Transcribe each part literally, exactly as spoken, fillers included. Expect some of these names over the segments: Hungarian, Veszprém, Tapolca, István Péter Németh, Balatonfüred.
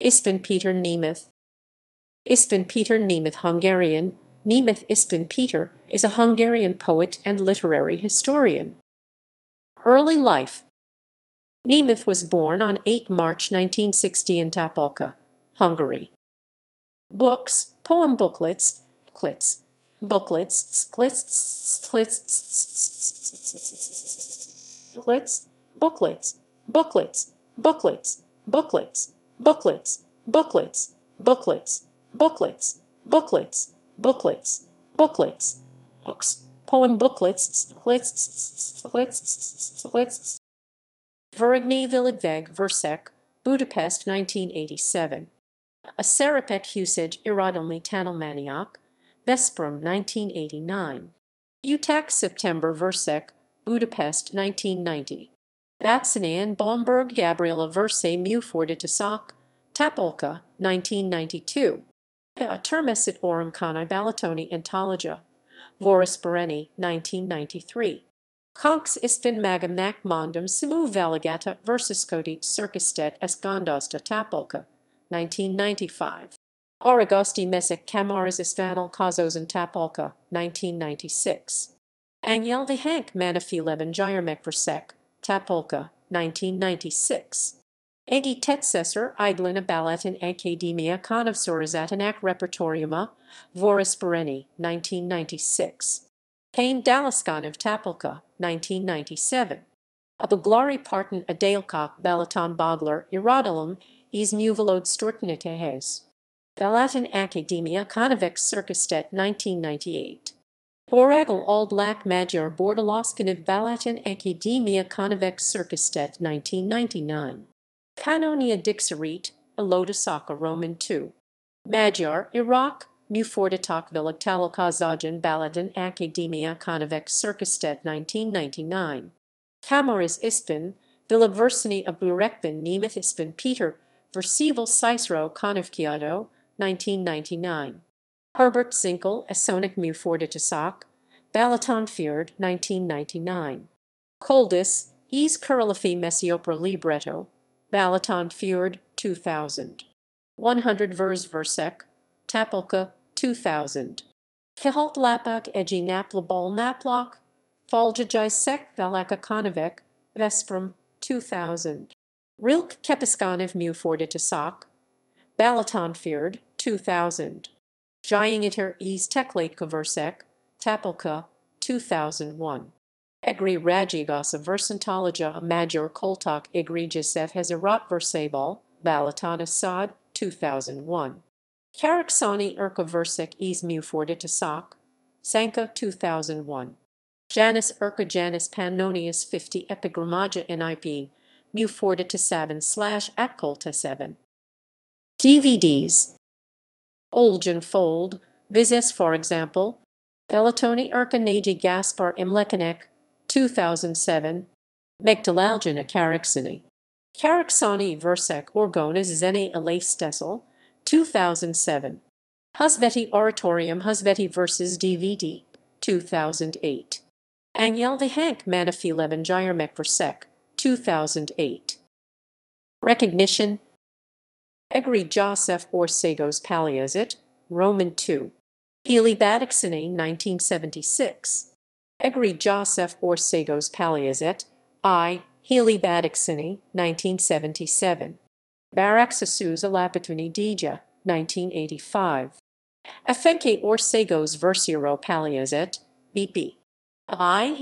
István Péter Németh. István Péter Németh, Hungarian, Németh István Péter, is a Hungarian poet and literary historian. Early life. Németh was born on eighth March nineteen sixty in Tapolca, Hungary. Books, poem booklets, clits, booklets, clits, clits, clits, booklets, booklets, booklets, booklets, booklets, booklets, booklets, booklets, booklets, booklets, booklets, books, poem booklets, clits, clits, clits. Vergnyi Vilidveg Versek, Budapest, nineteen eighty-seven. A Serepet Húsaj Irodalmi Tanulmányok, Veszprém, nineteen eighty-nine. Utak September Versek, Budapest, nineteen ninety. Batsinean Bomberg Gabriela Verse Mű Fordítások, Tapolca, nineteen ninety-two. A Természet Oromkánai Balatoni Antológia, Voris Berényi, nineteen ninety-three. Koncs István Magamnak Mondom Simú Válogatott Verszakoti Szerkesztett és Gondozta Tapolca, nineteen ninety-five. Aragosti Mesek Kamaras Istvánal Kazozan Tapolca, nineteen ninety-six. Angel the Hank Manifileben Gyermek Versek, Tapolca, nineteen ninety-six. Egy tetszeszer idlen a balaton akadémia konavsorozatanak repertoriuma, Voris Berényi, nineteen ninety-six. Pain Dalaskan of Tapolca, nineteen ninety-seven. A Buglari Parton a Dalecock Balaton Bogler Irodalom is Muvalod Stortnitehez. Balaton Akadémia Konavex Circustet, nineteen ninety-eight. Boragal All Black Magyar Bordalaskan of Balaton Akadémia Konavex Circustet, nineteen ninety-nine. Pannonia Dixerit, Elodasaka Roman two. Magyar, Iraq, Műfordítók Világtalálkozóján Balaton Akadémia Konavex Szerkesztett, nineteen ninety-nine. Kamaras István Vilidverseny a Burekben Németh István Péter Versével Cicero Konavkiadó, nineteen ninety-nine. Herbert Zinkel Eszonek Műfordítások, Balatonfüred, nineteen ninety-nine. Koldis, Íz Körülfi Messiopra Libretto, Balatonfüred, two thousand. one hundred vers versek, Tapolca, two thousand. Kihaltlapok egy naplabal naplok, Faljajsek Valaka Konovek, Veszprém, two thousand. Rilk Kepiskanov Műfordítások, Balatonfüred, two thousand. Gyingiter Íz Teklaitka Versek, Tapolca, two thousand one. Egri Rajigasa Versantologia a Magyar Koltok Egrigisev Hezerat Versébal, Balaton Assad, two thousand one. Karaksani Erka Versek Íz Műfordítások, Sanka, two thousand one. Janus Erka Janus Pannonius fifty Epigramaja nip, Műfordításában slash Atkoltásában. D V Ds. Oljan Fold, Vizes for example, Belatoni Erka Nagy Gaspar Imlekanek, two thousand seven, Megtaláljana Karaksani. Karaksani Versek Orgonas Zene Elastesel, two thousand seven. Husveti Oratorium Husveti versus. D V D, two thousand eight. Angel the Hank Manifileben Gyermek Versek, two thousand eight. Recognition. Egri Joseph Országos Pályázat, Roman two. Éli Badacsony, nineteen seventy-six. Egri Joseph Országos Pályázat, I. Éli Badacsony, nineteen seventy-seven. Baraksa Szúza Lapatuni Díja, nineteen eighty-five. Afenke Országos Versiro Pályázat, B P. I.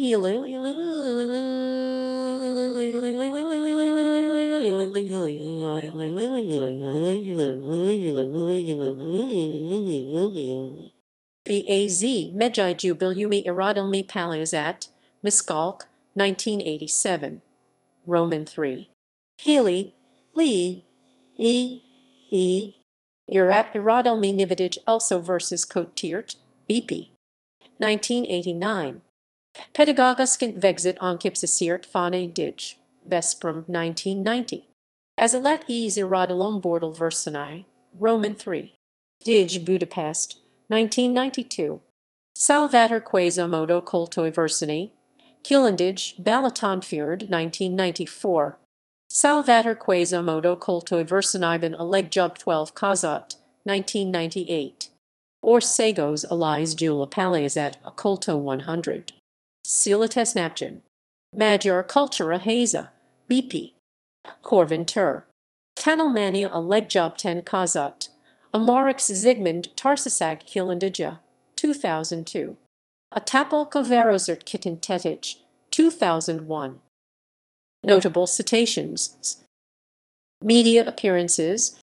B A Z Megyei Jubileumi Irodalmi Pályázat, Miskolc, nineteen eighty-seven. Roman three. Héli, Lee, E, E, Irat Irodalmi Nivedij also versus Kotirt, B P. nineteen eighty-nine. Pedagogiskant Vegzit Onkipsisert Fane Dij, Veszprém, nineteen ninety. Azalat Íz Irodalom Bordel Versenai, Roman three. Dij Budapest, nineteen ninety-two. Salvator Quaesomodo Koltoi Verseny, Kilindij Balatonfüred, nineteen ninety-four. Salvator Quasimodo Koltoiversenibin Alegjub twelve Kazat, nineteen ninety-eight. Orsegos Elias Julapaleazat Akolto one hundred. Silates Napjan. Magyar Cultura Haza, B P. Korvintur. Kanalmania Alegjub ten Kazat. Amarix Zygmunt Tarsasak Kilandija, two thousand two. Atapolka Verozert Kitin Tetic, two thousand one. Notable citations. Media appearances.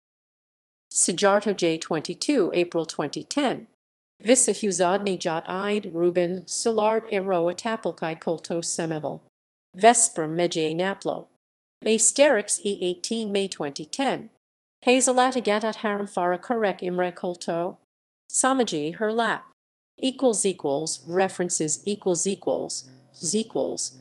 Sijarto J twenty-two, April twenty ten. Vissa Huzadnijat Id Ruben Szilárd Eroa Tapolkai Kolto Semevel. Vesper Medje Naplo. Maesterix E eighteen, May twenty ten. Hazelatigatat Haramfara Karek Imre Kolto. Samaji Herlap. Equals equals references equals equals equals.